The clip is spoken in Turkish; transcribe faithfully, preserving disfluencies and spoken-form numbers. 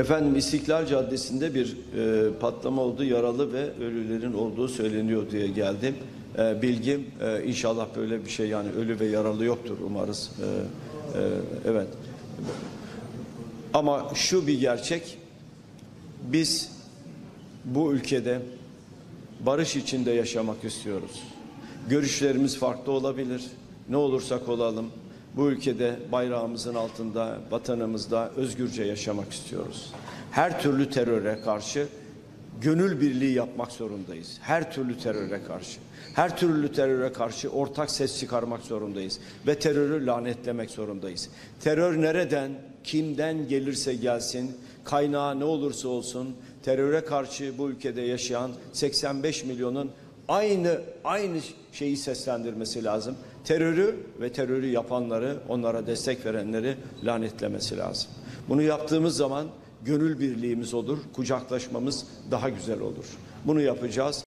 Efendim İstiklal Caddesi'nde bir e, patlama oldu, yaralı ve ölülerin olduğu söyleniyor diye geldim. E, bilgim e, inşallah böyle bir şey, yani ölü ve yaralı yoktur umarız. E, e, evet. Ama şu bir gerçek, biz bu ülkede barış içinde yaşamak istiyoruz. Görüşlerimiz farklı olabilir, ne olursak olalım. Bu ülkede bayrağımızın altında, vatanımızda özgürce yaşamak istiyoruz. Her türlü teröre karşı gönül birliği yapmak zorundayız. Her türlü teröre karşı. Her türlü teröre karşı ortak ses çıkarmak zorundayız. Ve terörü lanetlemek zorundayız. Terör nereden, kimden gelirse gelsin, kaynağı ne olursa olsun, teröre karşı bu ülkede yaşayan seksen beş milyonun aynı aynı şeyi seslendirmesi lazım. Terörü ve terörü yapanları, onlara destek verenleri lanetlemesi lazım. Bunu yaptığımız zaman gönül birliğimiz olur, kucaklaşmamız daha güzel olur. Bunu yapacağız.